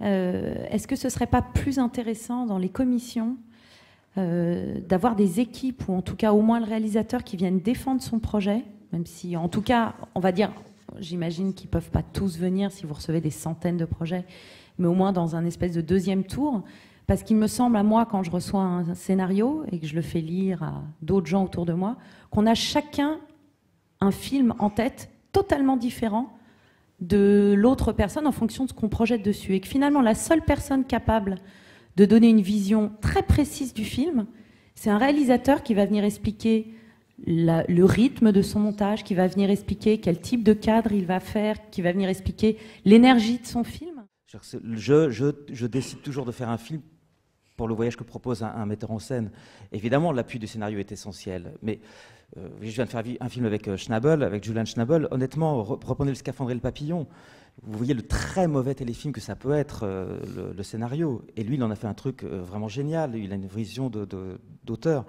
Est-ce que ce ne serait pas plus intéressant dans les commissions d'avoir des équipes, ou en tout cas au moins le réalisateur qui vienne défendre son projet, même si en tout cas, on va dire, j'imagine qu'ils ne peuvent pas tous venir si vous recevez des centaines de projets, mais au moins dans un espèce de deuxième tour, parce qu'il me semble à moi, quand je reçois un scénario et que je le fais lire à d'autres gens autour de moi, qu'on a chacun un film en tête totalement différent de l'autre personne en fonction de ce qu'on projette dessus, et que finalement la seule personne capable de donner une vision très précise du film, c'est un réalisateur qui va venir expliquer le rythme de son montage, qui va venir expliquer quel type de cadre il va faire, qui va venir expliquer l'énergie de son film. Je décide toujours de faire un film pour le voyage que propose un metteur en scène. Évidemment, l'appui du scénario est essentiel, mais je viens de faire un film avec Schnabel, avec Julian Schnabel. Honnêtement, reprenez Le Scaphandrier et le Papillon. Vous voyez le très mauvais téléfilm que ça peut être, le scénario. Et lui, il en a fait un truc vraiment génial. Il a une vision d'auteur.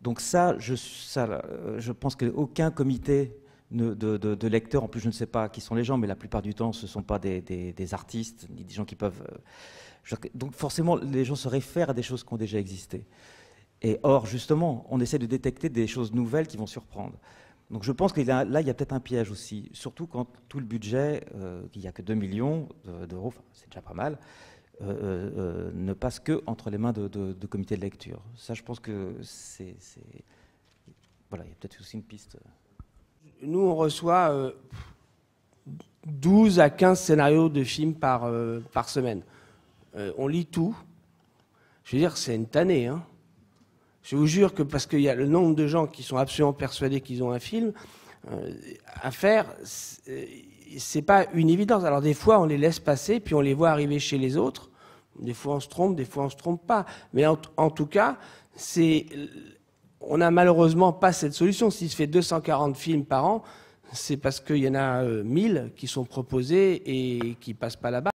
Donc ça, je pense qu'aucun comité de lecteurs, en plus je ne sais pas qui sont les gens, mais la plupart du temps, ce ne sont pas des artistes, ni des gens qui peuvent... Donc forcément, les gens se réfèrent à des choses qui ont déjà existé. Et or, justement, on essaie de détecter des choses nouvelles qui vont surprendre. Donc je pense que là, il y a peut-être un piège aussi, surtout quand tout le budget, il n'y a que 2 millions d'euros, enfin, c'est déjà pas mal, ne passe que entre les mains de comités de lecture. Ça, je pense que c'est... Voilà, il y a peut-être aussi une piste. Nous, on reçoit 12 à 15 scénarios de films par semaine. On lit tout. Je veux dire, c'est une tannée, hein. Je vous jure que parce qu'il y a le nombre de gens qui sont absolument persuadés qu'ils ont un film à faire, c'est pas une évidence. Alors des fois, on les laisse passer, puis on les voit arriver chez les autres. Des fois, on se trompe, des fois, on se trompe pas. Mais en tout cas, on n'a malheureusement pas cette solution. S'il se fait 240 films par an, c'est parce qu'il y en a 1000 qui sont proposés et qui passent pas là-bas.